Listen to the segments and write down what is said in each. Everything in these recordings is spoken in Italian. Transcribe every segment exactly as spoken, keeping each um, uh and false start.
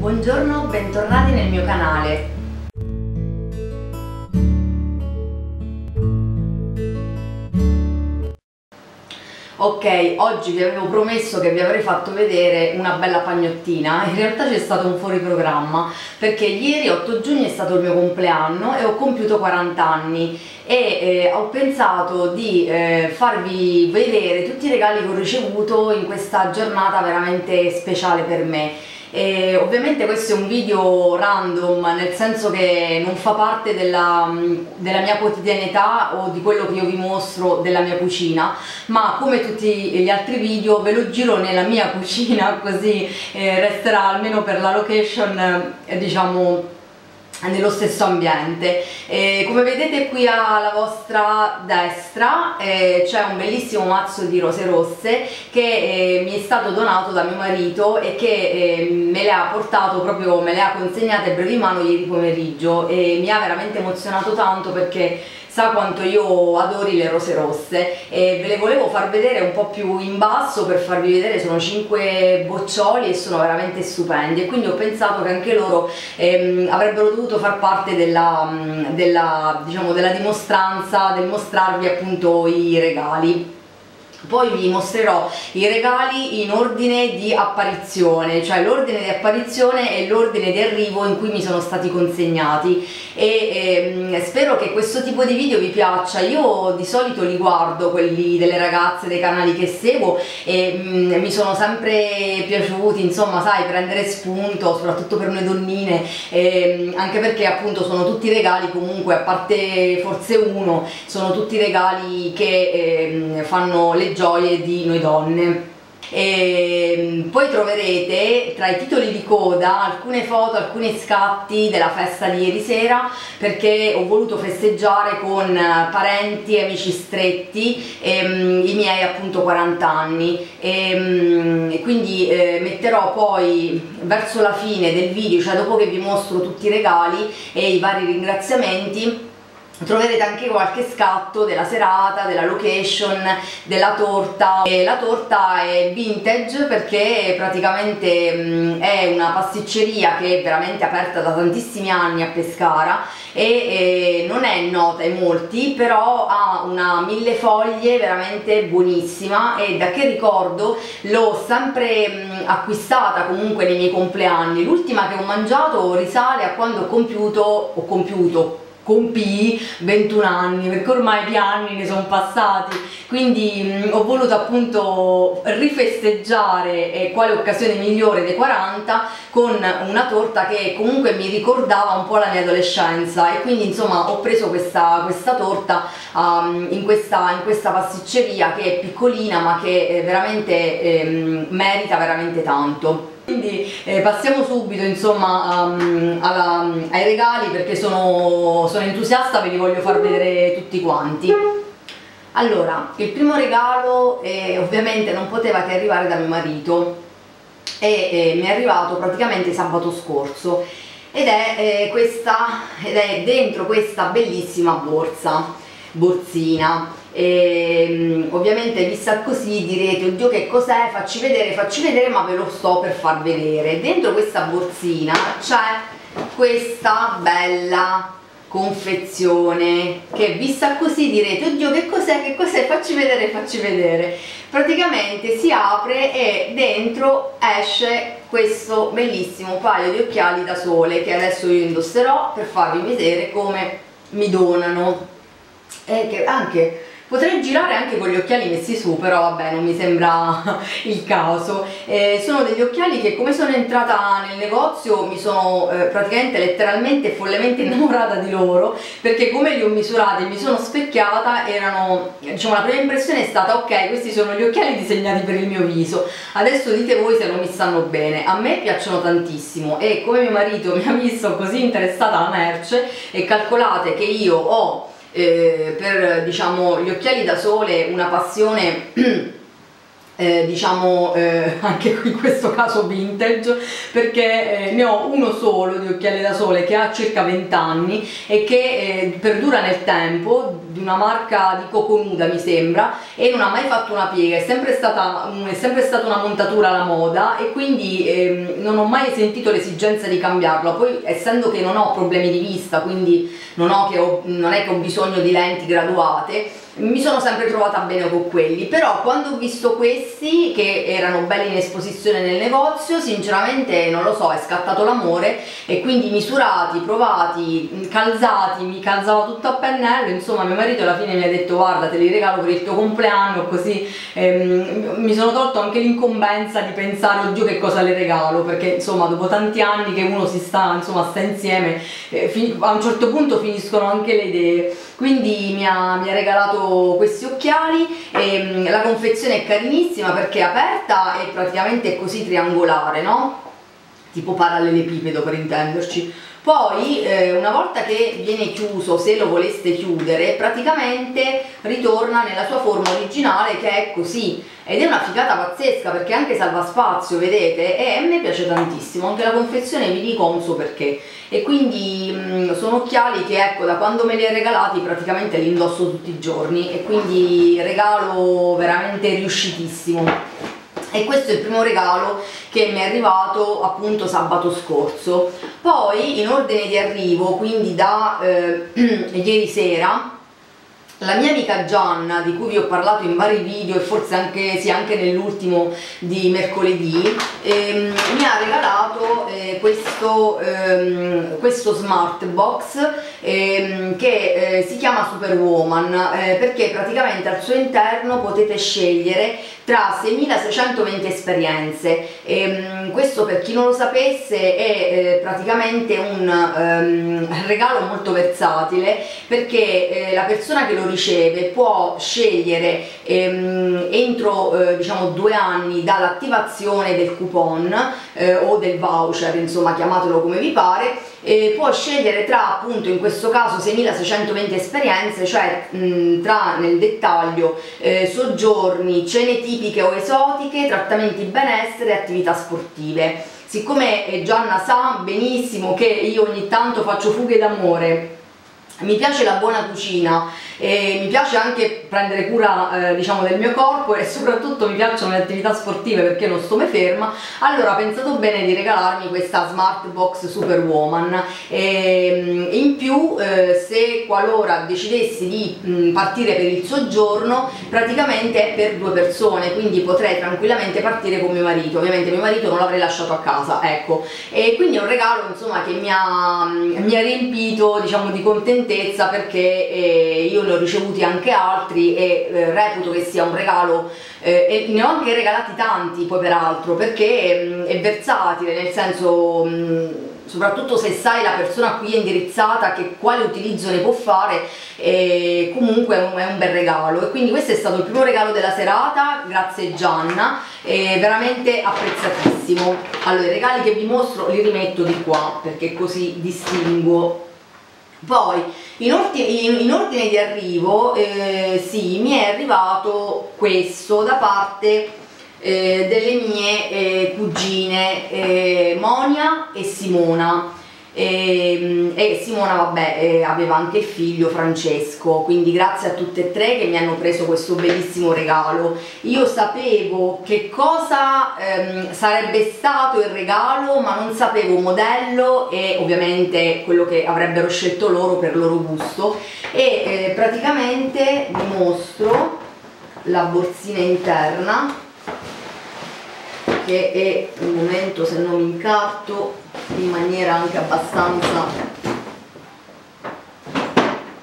Buongiorno, bentornati nel mio canale. Ok, oggi vi avevo promesso che vi avrei fatto vedere una bella pagnottina, in realtà c'è stato un fuori programma perché ieri otto giugno è stato il mio compleanno e ho compiuto quaranta anni e eh, ho pensato di eh, farvi vedere tutti i regali che ho ricevuto in questa giornata veramente speciale per me. E ovviamente questo è un video random, nel senso che non fa parte della, della mia quotidianità o di quello che io vi mostro della mia cucina, ma come tutti gli altri video ve lo giro nella mia cucina, così eh, resterà almeno per la location eh, diciamo nello stesso ambiente. E come vedete qui alla vostra destra eh, c'è un bellissimo mazzo di rose rosse che eh, mi è stato donato da mio marito e che eh, me le ha portato proprio, me le ha consegnate a brevimano ieri pomeriggio e mi ha veramente emozionato tanto perché sa quanto io adori le rose rosse e ve le volevo far vedere un po' più in basso per farvi vedere. Sono cinque boccioli e sono veramente stupendi e quindi ho pensato che anche loro ehm, avrebbero dovuto far parte della, della, diciamo, della dimostranza, del mostrarvi appunto i regali. Poi vi mostrerò i regali in ordine di apparizione, cioè l'ordine di apparizione e l'ordine di arrivo in cui mi sono stati consegnati e ehm, spero che questo tipo di video vi piaccia. Io di solito li guardo, quelli delle ragazze, dei canali che seguo e mh, mi sono sempre piaciuti, insomma, sai, prendere spunto, soprattutto per noi donnine, ehm, anche perché appunto sono tutti regali comunque, a parte forse uno, sono tutti regali che ehm, fanno le gioie di noi donne. E poi troverete tra i titoli di coda alcune foto, alcuni scatti della festa di ieri sera, perché ho voluto festeggiare con parenti e amici stretti ehm, i miei appunto quaranta anni e, e quindi eh, metterò poi verso la fine del video, cioè dopo che vi mostro tutti i regali e i vari ringraziamenti, troverete anche qualche scatto della serata, della location, della torta. E la torta è vintage perché praticamente è una pasticceria che è veramente aperta da tantissimi anni a Pescara e non è nota ai molti, però ha una millefoglie veramente buonissima e da che ricordo l'ho sempre acquistata comunque nei miei compleanni. L'ultima che ho mangiato risale a quando ho compiuto, ho compiuto compii ventuno anni, perché ormai gli anni ne sono passati, quindi mh, ho voluto appunto rifesteggiare eh, quale occasione migliore dei quaranta con una torta che comunque mi ricordava un po' la mia adolescenza e quindi insomma ho preso questa, questa torta um, in, questa, in questa pasticceria che è piccolina ma che veramente eh, merita veramente tanto. Quindi eh, passiamo subito insomma um, alla, um, ai regali perché sono, sono entusiasta, ve li voglio far vedere tutti quanti. Allora, il primo regalo eh, ovviamente non poteva che arrivare da mio marito e eh, mi è arrivato praticamente sabato scorso ed è, eh, questa, ed è dentro questa bellissima borsa, borsina. E, ovviamente vista così direte oddio che cos'è, facci vedere, facci vedere, ma ve lo sto per far vedere. Dentro questa borsina c'è questa bella confezione che vista così direte oddio che cos'è, che cos'è, facci vedere, facci vedere. Praticamente si apre e dentro esce questo bellissimo paio di occhiali da sole che adesso io indosserò per farvi vedere come mi donano e che anche potrei girare anche con gli occhiali messi su, però vabbè, non mi sembra il caso. Eh, sono degli occhiali che come sono entrata nel negozio mi sono eh, praticamente letteralmente follemente innamorata di loro, perché come li ho misurati e mi sono specchiata, erano, diciamo, la prima impressione è stata ok, questi sono gli occhiali disegnati per il mio viso, adesso dite voi se non mi stanno bene. A me piacciono tantissimo e come mio marito mi ha visto così interessata alla merce, e calcolate che io ho Eh, per diciamo gli occhiali da sole una passione Eh, diciamo eh, anche in questo caso vintage, perché eh, ne ho uno solo di occhiali da sole che ha circa venti anni e che eh, perdura nel tempo, di una marca di Coconuda mi sembra, e non ha mai fatto una piega, è sempre stata, è sempre stata una montatura alla moda e quindi eh, non ho mai sentito l'esigenza di cambiarlo. Poi, essendo che non ho problemi di vista, quindi non, ho che ho, non è che ho bisogno di lenti graduate, mi sono sempre trovata bene con quelli. Però quando ho visto questi che erano belli in esposizione nel negozio, sinceramente non lo so, è scattato l'amore, e quindi misurati, provati, calzati, mi calzava tutto a pennello. Insomma, mio marito alla fine mi ha detto: guarda, te li regalo per il tuo compleanno, così ehm, mi sono tolto anche l'incombenza di pensare oddio che cosa le regalo, perché insomma dopo tanti anni che uno si sta, insomma, sta insieme, eh, a un certo punto finiscono anche le idee. Quindi mi ha, mi ha regalato questi occhiali. E la confezione è carinissima perché è aperta e praticamente è così triangolare, no? Tipo parallelepipedo, per intenderci. Poi eh, una volta che viene chiuso, se lo voleste chiudere, praticamente ritorna nella sua forma originale, che è così, ed è una figata pazzesca perché anche salva spazio, vedete, e a me piace tantissimo. Anche la confezione, vi dico un so perché, e quindi mh, sono occhiali che, ecco, da quando me li hai regalati praticamente li indosso tutti i giorni, e quindi regalo veramente riuscitissimo. E questo è il primo regalo che mi è arrivato appunto sabato scorso. Poi, in ordine di arrivo, quindi da eh, ieri sera, la mia amica Gianna, di cui vi ho parlato in vari video e forse anche, sì, anche nell'ultimo di mercoledì, ehm, mi ha regalato eh, questo, ehm, questo smart box ehm, che eh, si chiama Superwoman, eh, perché praticamente al suo interno potete scegliere tra seimilaseicentoventi esperienze. Ehm, questo, per chi non lo sapesse, è eh, praticamente un ehm, regalo molto versatile, perché eh, la persona che lo riceve può scegliere ehm, entro eh, diciamo due anni dall'attivazione del coupon eh, o del voucher, insomma chiamatelo come vi pare, e può scegliere tra, appunto, in questo caso seimilaseicentoventi esperienze, cioè mh, tra, nel dettaglio, eh, soggiorni, cene tipiche o esotiche, trattamenti benessere e attività sportive. Siccome Gianna sa benissimo che io ogni tanto faccio fughe d'amore, mi piace la buona cucina, e mi piace anche prendere cura eh, diciamo del mio corpo, e soprattutto mi piacciono le attività sportive perché non sto mai ferma, allora ho pensato bene di regalarmi questa Smart Box Superwoman. E, in più, eh, se qualora decidessi di mh, partire per il soggiorno, praticamente è per due persone, quindi potrei tranquillamente partire con mio marito. Ovviamente mio marito non l'avrei lasciato a casa, ecco. E quindi è un regalo, insomma, che mi ha, mi ha riempito, diciamo, di contentezza, perché eh, io ne ho ricevuti anche altri e eh, reputo che sia un regalo, eh, e ne ho anche regalati tanti poi, peraltro, perché mh, è versatile, nel senso, mh, soprattutto se sai la persona a cui è indirizzata che quale utilizzo ne può fare, eh, comunque è un, è un bel regalo. E quindi questo è stato il primo regalo della serata, grazie Gianna, eh, veramente apprezzatissimo. Allora, i regali che vi mostro li rimetto di qua perché così distinguo. Poi, in ordine, in ordine di arrivo, eh, sì, mi è arrivato questo da parte eh, delle mie eh, cugine eh, Monia e Simona. E, e Simona, vabbè, eh, aveva anche il figlio Francesco, quindi grazie a tutte e tre che mi hanno preso questo bellissimo regalo. Io sapevo che cosa ehm, sarebbe stato il regalo, ma non sapevo modello e ovviamente quello che avrebbero scelto loro per loro gusto. E eh, praticamente vi mostro la borsina interna, che è, un momento, se non mi incarto, in maniera anche abbastanza,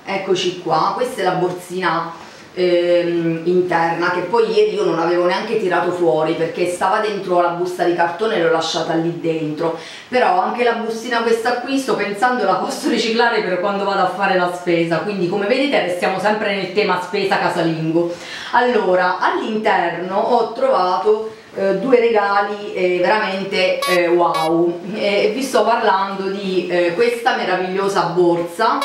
eccoci qua. Questa è la borsina ehm, interna, che poi ieri io non avevo neanche tirato fuori perché stava dentro la busta di cartone e l'ho lasciata lì dentro. Però anche la bustina questa qui sto pensando la posso riciclare per quando vado a fare la spesa, quindi come vedete restiamo sempre nel tema spesa casalingo. Allora, all'interno ho trovato Eh, due regali eh, veramente eh, wow. Eh, vi sto parlando di eh, questa meravigliosa borsa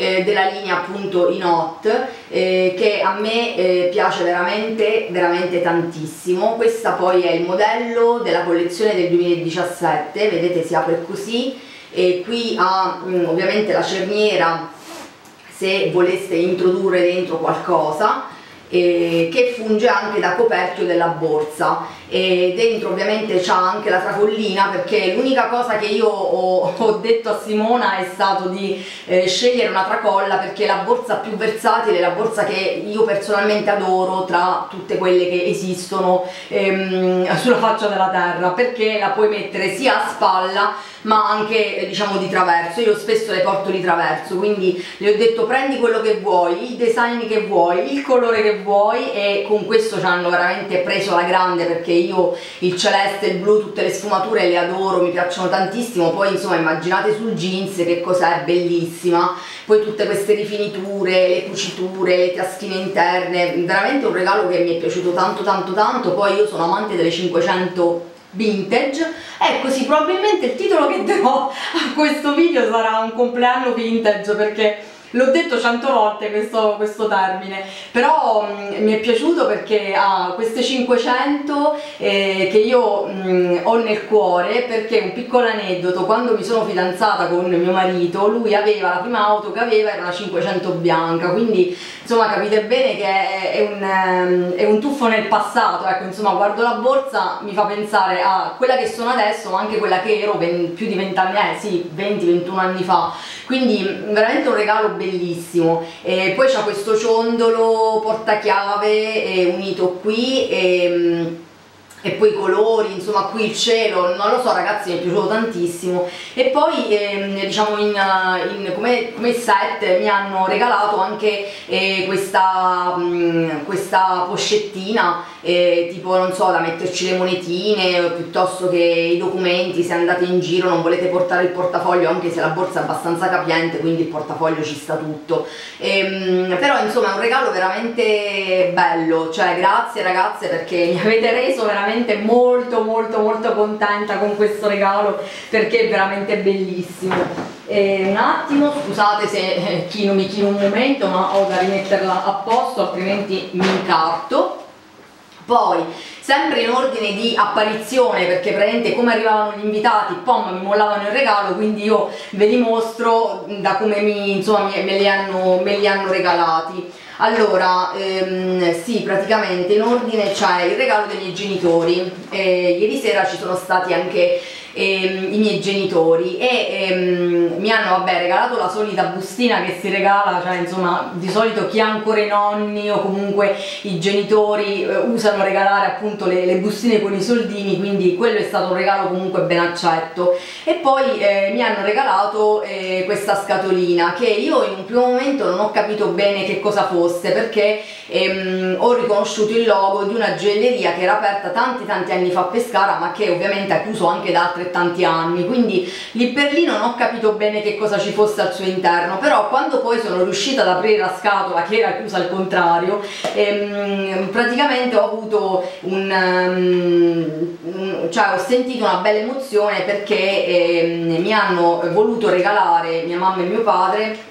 eh, della linea appunto in hot, eh, che a me eh, piace veramente veramente tantissimo. Questa poi è il modello della collezione del duemiladiciassette, vedete si apre così e qui ha mh, ovviamente la cerniera se voleste introdurre dentro qualcosa, Eh, che funge anche da coperchio della borsa, e dentro ovviamente c'ha anche la tracollina, perché l'unica cosa che io ho, ho detto a Simona è stato di eh, scegliere una tracolla, perché è la borsa più versatile, la borsa che io personalmente adoro tra tutte quelle che esistono ehm, sulla faccia della terra, perché la puoi mettere sia a spalla ma anche diciamo di traverso. Io spesso le porto di traverso, quindi le ho detto prendi quello che vuoi, il design che vuoi, il colore che vuoi, e con questo ci hanno veramente preso la grande, perché io il celeste, il blu, tutte le sfumature le adoro, mi piacciono tantissimo. Poi insomma immaginate sul jeans che cos'è, bellissima, poi tutte queste rifiniture, le cuciture, le taschine interne, veramente un regalo che mi è piaciuto tanto tanto tanto. Poi io sono amante delle cinquecento vintage, ecco sì, probabilmente il titolo che darò a questo video sarà un compleanno vintage, perché l'ho detto cento volte questo, questo termine, però mh, mi è piaciuto perché ha ah, queste cinquecento eh, che io mh, ho nel cuore, perché un piccolo aneddoto: quando mi sono fidanzata con mio marito, lui aveva, la prima auto che aveva era una cinquecento bianca, quindi insomma capite bene che è, è, un, è un tuffo nel passato, ecco. Insomma guardo la borsa, mi fa pensare a quella che sono adesso, ma anche quella che ero ben, più di venti anni, eh sì, venti ventuno anni fa, quindi veramente un regalo bellissimo. E poi c'ha questo ciondolo portachiave eh, unito qui, e, e poi i colori, insomma qui il cielo, non lo so ragazzi, mi è piaciuto tantissimo. E poi eh, diciamo in, in, come, come set mi hanno regalato anche eh, questa, mh, questa pochettina eh, tipo non so, da metterci le monetine, piuttosto che i documenti se andate in giro, non volete portare il portafoglio, anche se la borsa è abbastanza capiente quindi il portafoglio ci sta tutto. E, mh, però insomma è un regalo veramente bello, cioè grazie ragazze, perché mi avete reso veramente molto molto molto contenta con questo regalo, perché è veramente bellissimo. E un attimo, scusate se chino mi chino un momento, ma ho da rimetterla a posto altrimenti mi incarto. Poi sempre in ordine di apparizione, perché praticamente come arrivavano gli invitati, pom, mi mollavano il regalo, quindi io ve li mostro da come mi, insomma, me, me, li hanno, me li hanno regalati. Allora, ehm, sì, praticamente in ordine c'è il regalo degli genitori. Eh, ieri sera ci sono stati anche ehm, i miei genitori e ehm, mi hanno vabbè, regalato la solita bustina che si regala, cioè insomma di solito chi ha ancora i nonni o comunque i genitori eh, usano regalare appunto le, le bustine con i soldini, quindi quello è stato un regalo comunque ben accetto. E poi eh, mi hanno regalato eh, questa scatolina che io in un primo momento non ho capito bene che cosa fosse, perché ehm, ho riconosciuto il logo di una gioielleria che era aperta tanti tanti anni fa a Pescara, ma che ovviamente ha chiuso anche da altrettanti anni, quindi lì per lì non ho capito bene che cosa ci fosse al suo interno. Però quando poi sono riuscita ad aprire la scatola, che era chiusa al contrario, ehm, praticamente ho avuto un um, cioè ho sentito una bella emozione, perché ehm, mi hanno voluto regalare mia mamma e mio padre,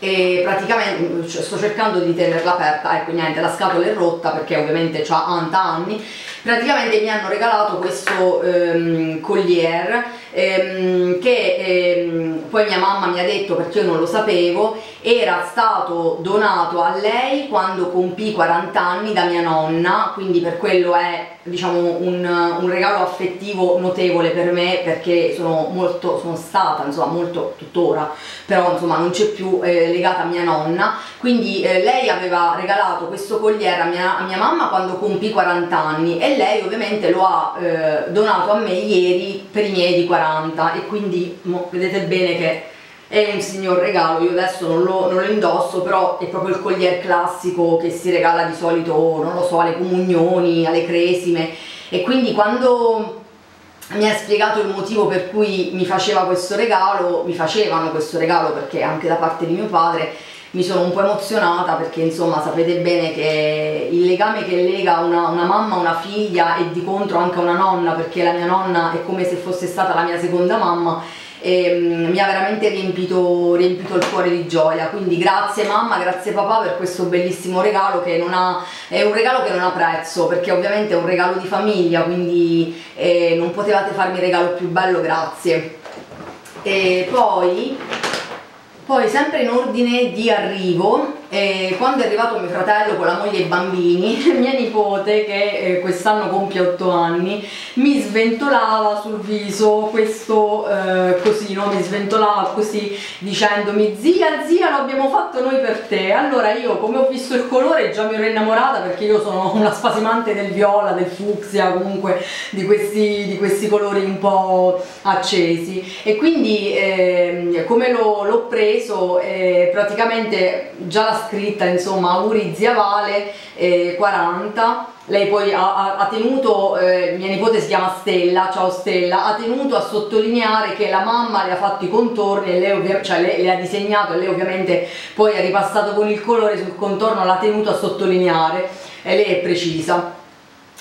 e praticamente cioè, sto cercando di tenerla aperta, ecco niente, la scatola è rotta perché ovviamente c'ha anni. Praticamente mi hanno regalato questo ehm, collier ehm, che ehm, poi mia mamma mi ha detto, perché io non lo sapevo, era stato donato a lei quando compì quaranta anni da mia nonna, quindi per quello è diciamo un, un regalo affettivo notevole per me, perché sono molto, sono stata insomma molto, tuttora però insomma non c'è più, eh, legata a mia nonna. Quindi eh, lei aveva regalato questo colliere a mia, a mia mamma quando compì quaranta anni e lei ovviamente lo ha eh, donato a me ieri per i miei di quaranta, e quindi mo, vedete bene che è un signor regalo. Io adesso non lo, non lo indosso, però è proprio il collier classico che si regala di solito, non lo so, alle comunioni, alle cresime, e quindi quando mi ha spiegato il motivo per cui mi faceva questo regalo, mi facevano questo regalo, perché anche da parte di mio padre, mi sono un po' emozionata, perché insomma sapete bene che il legame che lega una, una mamma a una figlia, e di contro anche una nonna, perché la mia nonna è come se fosse stata la mia seconda mamma, e mi ha veramente riempito, riempito il cuore di gioia. Quindi grazie mamma, grazie papà per questo bellissimo regalo che non ha, è un regalo che non ha prezzo, perché ovviamente è un regalo di famiglia, quindi eh, non potevate farmi il regalo più bello, grazie. E poi, poi sempre in ordine di arrivo, eh, quando è arrivato mio fratello con la moglie e i bambini, mia nipote, che eh, quest'anno compie otto anni, mi sventolava sul viso questo eh, così, no? Mi sventolava così dicendomi: zia, zia, l'abbiamo fatto noi per te. Allora io, come ho visto il colore, già mi ero innamorata, perché io sono una spasimante del viola, del fucsia, comunque di questi, di questi colori un po' accesi. E quindi eh, come l'ho preso, eh, praticamente già la scritta, insomma, Maurizia Vale eh, quaranta. Lei poi ha, ha tenuto, eh, mia nipote si chiama Stella, ciao Stella, ha tenuto a sottolineare che la mamma le ha fatto i contorni, e lei cioè le, le ha disegnato, e lei ovviamente poi ha ripassato con il colore sul contorno, l'ha tenuto a sottolineare, e lei è precisa.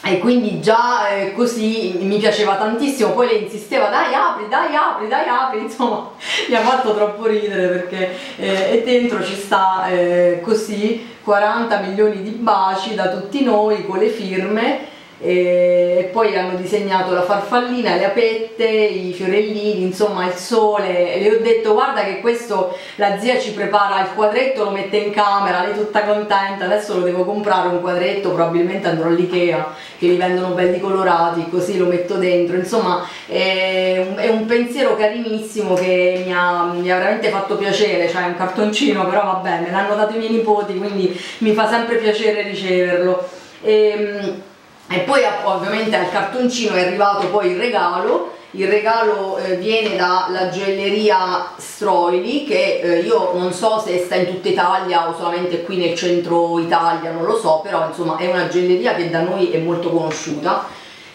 E quindi già eh, così mi piaceva tantissimo. Poi lei insisteva: dai apri, dai apri, dai apri, insomma mi ha fatto troppo ridere, perché eh, e dentro ci sta eh, così quaranta milioni di baci da tutti noi con le firme, eh, e poi hanno disegnato la farfallina, le apette, i fiorellini, insomma il sole. E le ho detto: guarda che questo la zia ci prepara il quadretto, lo mette in camera, lei tutta contenta. Adesso lo devo comprare un quadretto, probabilmente andrò all'Ikea, che li vendono belli colorati, così lo metto dentro. Insomma è un, è un pensiero carinissimo che mi ha, mi ha veramente fatto piacere, cioè è un cartoncino, però vabbè, me l'hanno dato i miei nipoti, quindi mi fa sempre piacere riceverlo. E, E poi ovviamente al cartoncino è arrivato poi il regalo. Il regalo eh, viene dalla gioielleria Stroili, che eh, io non so se sta in tutta Italia o solamente qui nel centro Italia, non lo so, però insomma è una gioielleria che da noi è molto conosciuta,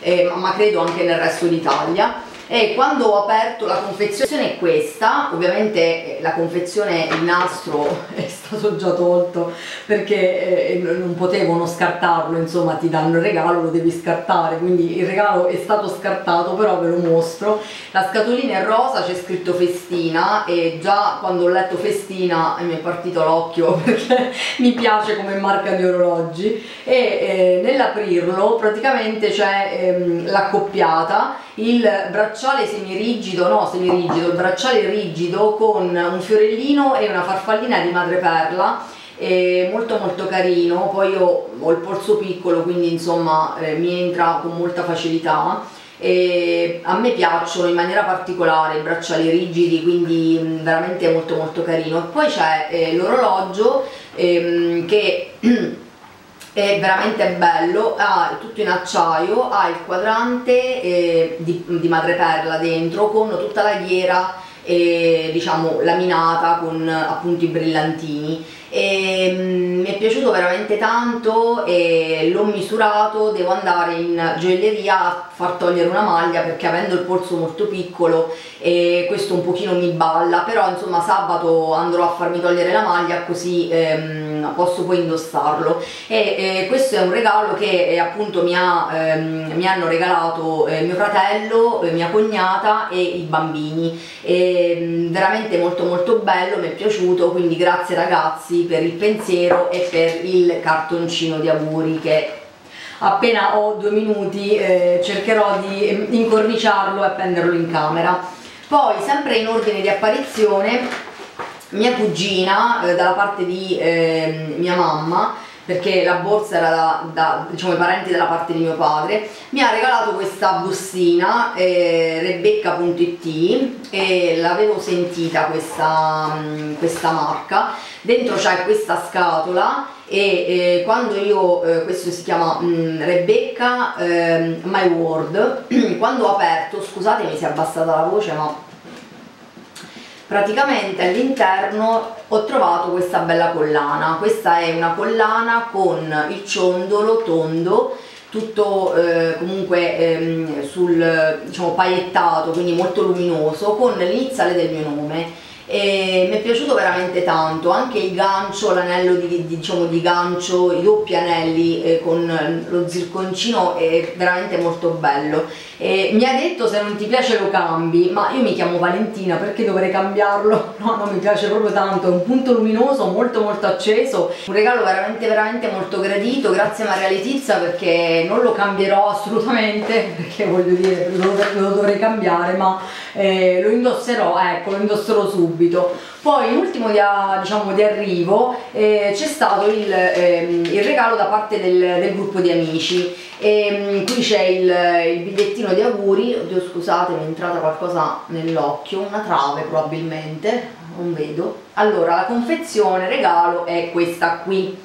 eh, ma credo anche nel resto d'Italia. E quando ho aperto la confezione, è questa, ovviamente la confezione, il nastro è stato già tolto, perché non potevo non scartarlo, insomma ti danno il regalo, lo devi scartare, quindi il regalo è stato scartato, però ve lo mostro. La scatolina è rosa, c'è scritto Festina, e già quando ho letto Festina mi è partito l'occhio, perché mi piace come marca di orologi. E eh, nell'aprirlo praticamente c'è ehm, l'accoppiata, il bracciale semirigido, no semirigido, il bracciale rigido con un fiorellino e una farfallina di madreperla, è molto molto carino. Poi io ho il polso piccolo, quindi insomma eh, mi entra con molta facilità, e a me piacciono in maniera particolare i bracciali rigidi, quindi mh, veramente è molto molto carino. E poi c'è eh, l'orologio ehm, che è veramente bello, ha tutto in acciaio, ha il quadrante eh, di, di madreperla dentro, con tutta la ghiera eh, diciamo laminata con appunto i brillantini. E, mm, mi è piaciuto veramente tanto, e l'ho misurato. Devo andare in gioielleria a far togliere una maglia, perché avendo il polso molto piccolo eh, questo un pochino mi balla, però insomma sabato andrò a farmi togliere la maglia, così ehm, posso poi indossarlo. E eh, questo è un regalo che eh, appunto mi, ha, ehm, mi hanno regalato eh, mio fratello, eh, mia cognata e i bambini. E, veramente molto molto bello, mi è piaciuto, quindi grazie ragazzi per il pensiero e per il cartoncino di auguri, che appena ho due minuti eh, cercherò di incorniciarlo e appenderlo in camera. Poi sempre in ordine di apparizione, mia cugina eh, dalla parte di eh, mia mamma, perché la borsa era da, da diciamo, i parenti della parte di mio padre, mi ha regalato questa bustina eh, Rebecca punto it, e l'avevo sentita questa, questa marca. Dentro c'è questa scatola, e eh, quando io, eh, questo si chiama mh, Rebecca eh, My World, quando ho aperto, scusate mi si è abbassata la voce, ma praticamente all'interno ho trovato questa bella collana. Questa è una collana con il ciondolo tondo, tutto eh, comunque ehm, sul, diciamo, paillettato, quindi molto luminoso, con l'iniziale del mio nome. E mi è piaciuto veramente tanto anche il gancio, l'anello di, di, diciamo, di gancio, i doppi anelli eh, con lo zirconcino, è veramente molto bello. e mi ha detto se non ti piace lo cambi, ma io mi chiamo Valentina, perché dovrei cambiarlo? No, non mi piace proprio tanto, è un punto luminoso molto molto acceso, un regalo veramente veramente molto gradito, grazie Maria Letizia, perché non lo cambierò assolutamente, perché voglio dire lo, lo dovrei cambiare, ma eh, lo indosserò, ecco, lo indosserò subito. Poi l'ultimo di, diciamo, di arrivo eh, c'è stato il, ehm, il regalo da parte del, del gruppo di amici e, qui c'è il, il bigliettino di auguri. Oddio, scusate, mi è entrata qualcosa nell'occhio, una trave probabilmente, non vedo. Allora, la confezione regalo è questa qui.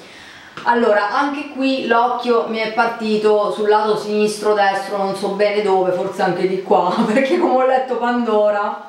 Allora, anche qui l'occhio mi è partito sul lato sinistro destro, non so bene dove, forse anche di qua, perché come ho letto Pandora,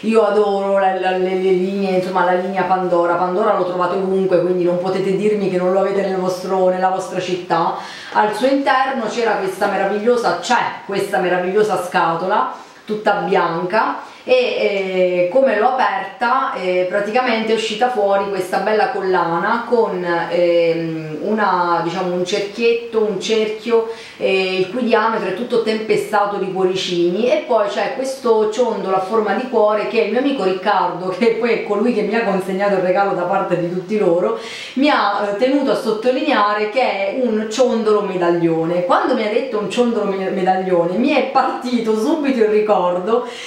io adoro le, le, le linee, insomma la linea Pandora, Pandora l'ho trovata ovunque, quindi non potete dirmi che non lo avete nel vostro, nella vostra città. Al suo interno c'era questa meravigliosa, c'è questa meravigliosa scatola tutta bianca e eh, come l'ho aperta eh, praticamente è uscita fuori questa bella collana con eh, una, diciamo, un cerchietto, un cerchio eh, il cui diametro è tutto tempestato di cuoricini, e poi c'è questo ciondolo a forma di cuore che il mio amico Riccardo, che poi è colui che mi ha consegnato il regalo da parte di tutti loro, mi ha tenuto a sottolineare che è un ciondolo medaglione. Quando mi ha detto un ciondolo medaglione mi è partito subito il ricordo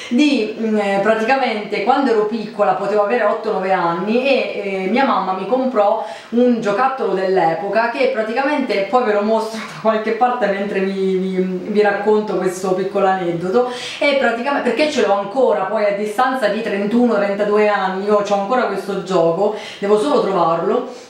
di praticamente quando ero piccola, potevo avere otto nove anni, e eh, mia mamma mi comprò un giocattolo dell'epoca che praticamente, poi ve lo mostro da qualche parte mentre vi, vi, vi racconto questo piccolo aneddoto, e praticamente perché ce l'ho ancora, poi a distanza di trentuno trentadue anni io ho ancora questo gioco, devo solo trovarlo.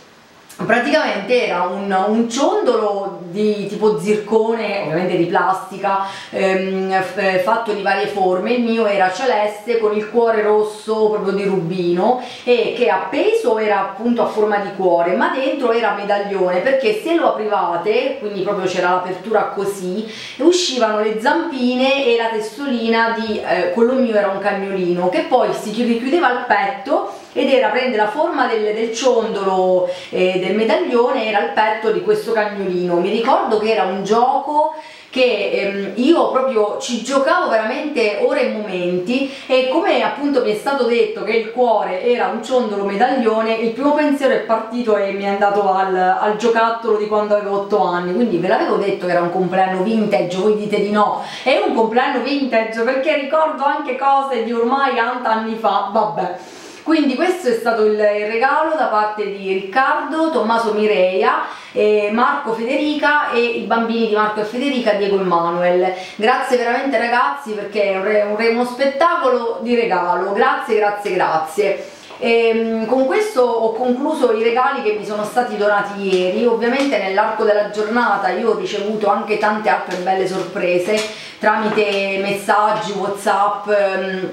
Praticamente era un, un ciondolo di tipo zircone, ovviamente di plastica, ehm, fatto di varie forme. Il mio era celeste con il cuore rosso proprio di rubino, e che appeso era appunto a forma di cuore, ma dentro era medaglione, perché se lo aprivate, quindi proprio c'era l'apertura così, uscivano le zampine e la testolina di eh, quello mio era un cagnolino, che poi si richiudeva al petto ed era, prende la forma del, del ciondolo eh, del medaglione, era il petto di questo cagnolino. Mi ricordo che era un gioco che ehm, io proprio ci giocavo veramente ore e momenti, e come appunto mi è stato detto che il cuore era un ciondolo medaglione, il primo pensiero è partito e mi è andato al, al giocattolo di quando avevo otto anni. Quindi ve l'avevo detto che era un compleanno vintage, voi dite di no, è un compleanno vintage perché ricordo anche cose di ormai tanti anni fa, vabbè. Quindi questo è stato il regalo da parte di Riccardo, Tommaso, Mireia, eh, Marco, Federica e i bambini di Marco e Federica, Diego e Manuel. Grazie veramente ragazzi, perché è un re, uno spettacolo di regalo, grazie, grazie, grazie. E con questo ho concluso i regali che mi sono stati donati ieri. Ovviamente nell'arco della giornata io ho ricevuto anche tante altre belle sorprese tramite messaggi, WhatsApp, ehm,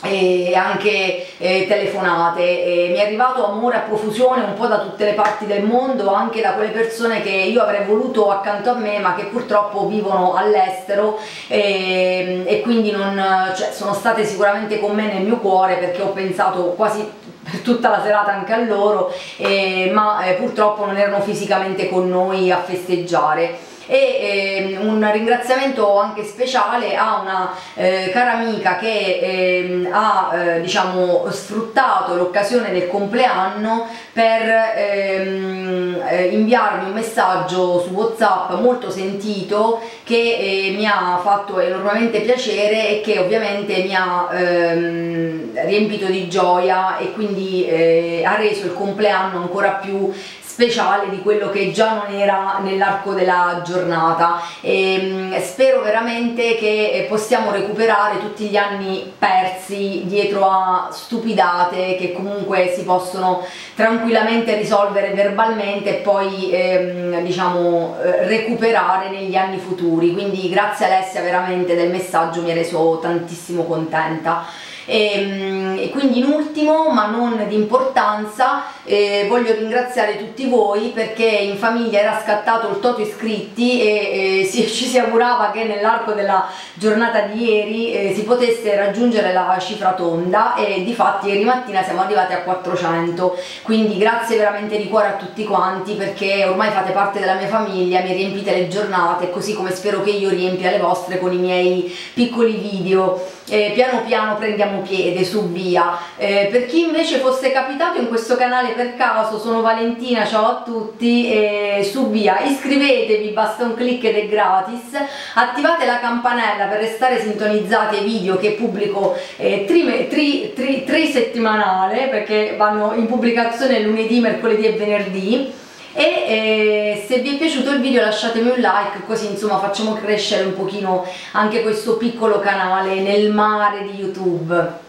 e anche eh, telefonate, e mi è arrivato amore a profusione un po' da tutte le parti del mondo, anche da quelle persone che io avrei voluto accanto a me ma che purtroppo vivono all'estero, e, e quindi non, cioè, sono state sicuramente con me nel mio cuore, perché ho pensato quasi per tutta la serata anche a loro, e, ma eh, purtroppo non erano fisicamente con noi a festeggiare. E eh, un ringraziamento anche speciale a una eh, cara amica che eh, ha eh, diciamo sfruttato l'occasione del compleanno per ehm, eh, inviarmi un messaggio su WhatsApp molto sentito, che eh, mi ha fatto enormemente piacere e che ovviamente mi ha ehm, riempito di gioia, e quindi eh, ha reso il compleanno ancora più speciale di quello che già non era nell'arco della giornata. E spero veramente che possiamo recuperare tutti gli anni persi dietro a stupidate che comunque si possono tranquillamente risolvere verbalmente e poi ehm, diciamo recuperare negli anni futuri. Quindi grazie Alessia veramente del messaggio, mi ha reso tantissimo contenta. E, e quindi in ultimo ma non di importanza e voglio ringraziare tutti voi perché in famiglia era scattato il toto iscritti e, e si, ci si augurava che nell'arco della giornata di ieri eh, si potesse raggiungere la cifra tonda e difatti ieri mattina siamo arrivati a quattrocento, quindi grazie veramente di cuore a tutti quanti perché ormai fate parte della mia famiglia, mi riempite le giornate così come spero che io riempia le vostre con i miei piccoli video. Eh, piano piano prendiamo piede su via. Eh, per chi invece fosse capitato in questo canale per caso, sono Valentina, ciao a tutti, eh, su via iscrivetevi, basta un click ed è gratis, attivate la campanella per restare sintonizzati ai video che pubblico eh, tri, tri, tri, trisettimanale perché vanno in pubblicazione lunedì, mercoledì e venerdì. E eh, se vi è piaciuto il video lasciatemi un like così insomma facciamo crescere un pochino anche questo piccolo canale nel mare di YouTube.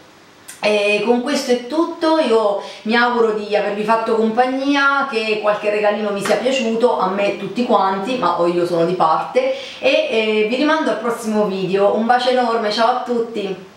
E con questo è tutto, io mi auguro di avervi fatto compagnia, che qualche regalino vi sia piaciuto, a me tutti quanti, ma io sono di parte, e eh, vi rimando al prossimo video, un bacio enorme, ciao a tutti!